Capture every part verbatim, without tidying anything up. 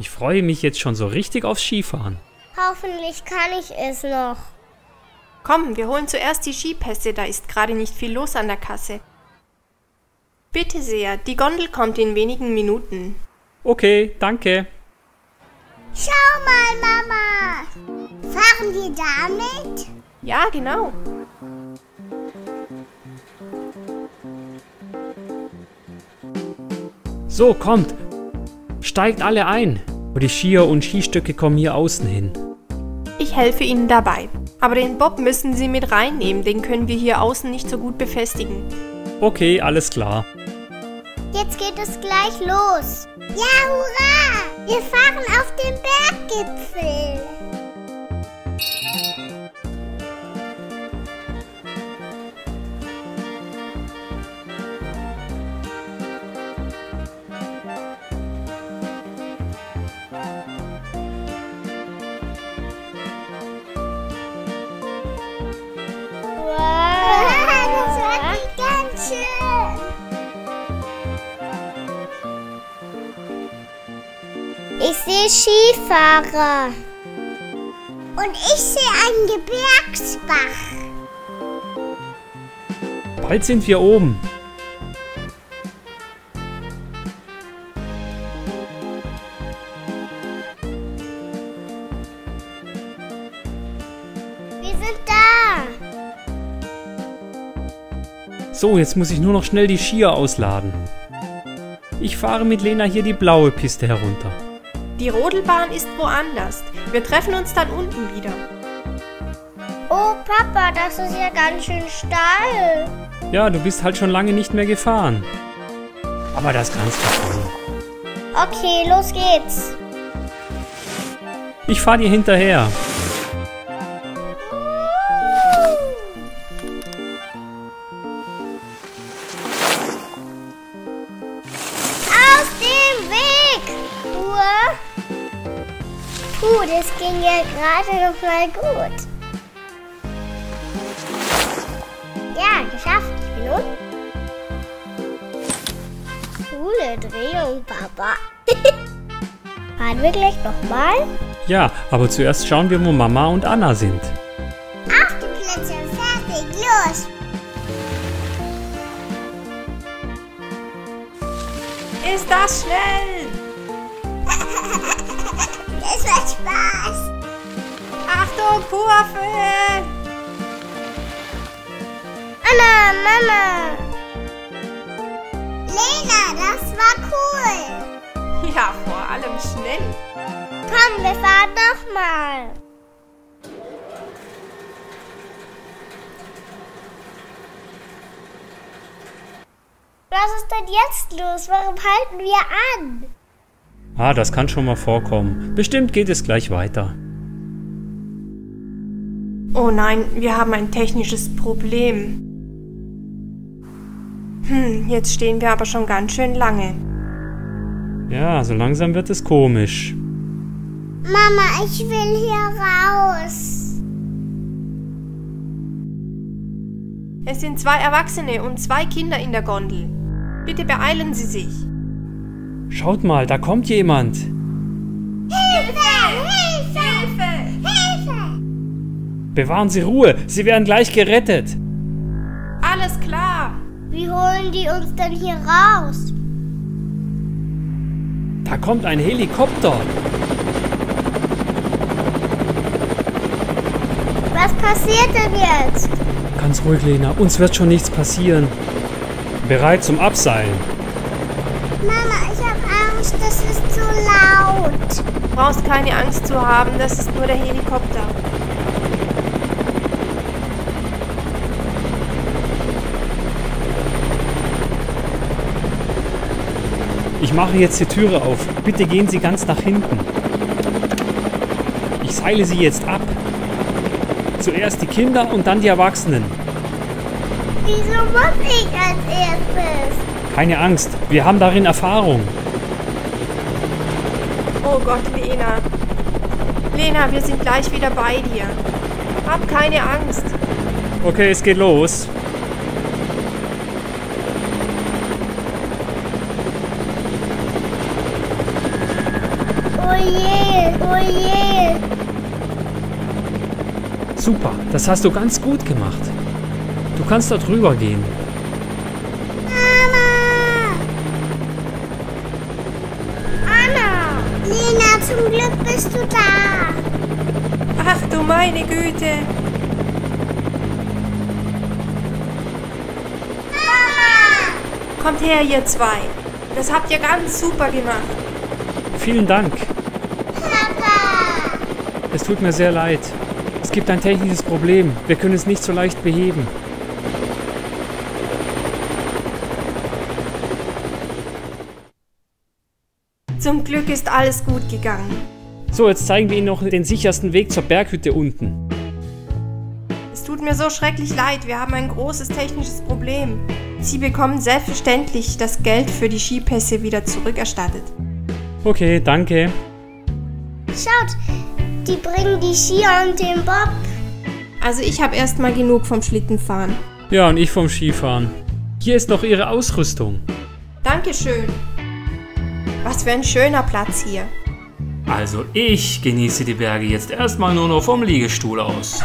Ich freue mich jetzt schon so richtig aufs Skifahren. Hoffentlich kann ich es noch. Komm, wir holen zuerst die Skipässe, da ist gerade nicht viel los an der Kasse. Bitte sehr, die Gondel kommt in wenigen Minuten. Okay, danke. Schau mal, Mama. Fahren wir damit? Ja, genau. So, kommt. Steigt alle ein. Die Skier und Skistöcke kommen hier außen hin. Ich helfe Ihnen dabei. Aber den Bob müssen Sie mit reinnehmen, den können wir hier außen nicht so gut befestigen. Okay, alles klar. Jetzt geht es gleich los. Ja, hurra! Wir fahren auf den Berggipfel. Ich sehe Skifahrer. Und ich sehe einen Gebirgsbach. Bald sind wir oben. Wir sind da. So, jetzt muss ich nur noch schnell die Skier ausladen. Ich fahre mit Lena hier die blaue Piste herunter. Die Rodelbahn ist woanders. Wir treffen uns dann unten wieder. Oh Papa, das ist ja ganz schön steil. Ja, du bist halt schon lange nicht mehr gefahren. Aber das kannst du schon. Okay, los geht's. Ich fahr dir hinterher. Puh, das ging ja gerade noch mal gut. Ja, geschafft. Ich bin unten. Coole Drehung, Papa. Fahren wir gleich nochmal? Ja, aber zuerst schauen wir, wo Mama und Anna sind. Auf die Plätze, fertig, los! Ist das schnell? Es macht Spaß! Achtung, Kurve! Anna, Mama! Lena, das war cool! Ja, vor allem schnell! Komm, wir fahren nochmal! Was ist denn jetzt los? Warum halten wir an? Ah, das kann schon mal vorkommen. Bestimmt geht es gleich weiter. Oh nein, wir haben ein technisches Problem. Hm, jetzt stehen wir aber schon ganz schön lange. Ja, so langsam wird es komisch. Mama, ich will hier raus. Es sind zwei Erwachsene und zwei Kinder in der Gondel. Bitte beeilen Sie sich. Schaut mal, da kommt jemand. Hilfe! Hilfe! Hilfe! Hilfe! Bewahren Sie Ruhe, Sie werden gleich gerettet. Alles klar. Wie holen die uns denn hier raus? Da kommt ein Helikopter. Was passiert denn jetzt? Ganz ruhig, Lena, uns wird schon nichts passieren. Bereit zum Abseilen. Mama, ich habe Angst, das ist zu laut. Du brauchst keine Angst zu haben, das ist nur der Helikopter. Ich mache jetzt die Türe auf. Bitte gehen Sie ganz nach hinten. Ich seile Sie jetzt ab. Zuerst die Kinder und dann die Erwachsenen. Wieso muss ich als erstes? Keine Angst, wir haben darin Erfahrung. Oh Gott, Lena. Lena, wir sind gleich wieder bei dir. Hab keine Angst. Okay, es geht los. Oh Oh je. Super, das hast du ganz gut gemacht. Du kannst dort rüber gehen. Mama! Anna! Lena, zum Glück bist du da. Ach du meine Güte! Mama! Kommt her, ihr zwei. Das habt ihr ganz super gemacht. Vielen Dank. Papa! Es tut mir sehr leid. Es gibt ein technisches Problem. Wir können es nicht so leicht beheben. Zum Glück ist alles gut gegangen. So, jetzt zeigen wir Ihnen noch den sichersten Weg zur Berghütte unten. Es tut mir so schrecklich leid. Wir haben ein großes technisches Problem. Sie bekommen selbstverständlich das Geld für die Skipässe wieder zurückerstattet. Okay, danke. Schaut, die bringen die Skier und den Bob. Also ich habe erstmal genug vom Schlittenfahren. Ja, und ich vom Skifahren. Hier ist noch Ihre Ausrüstung. Dankeschön. Was für ein schöner Platz hier. Also ich genieße die Berge jetzt erstmal nur noch vom Liegestuhl aus.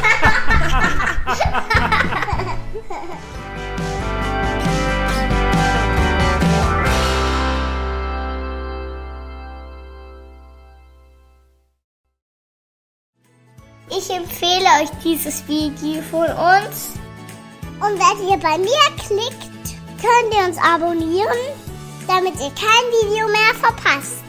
Ich empfehle euch dieses Video von uns. Und wenn ihr bei mir klickt, könnt ihr uns abonnieren, damit ihr kein Video mehr verpasst.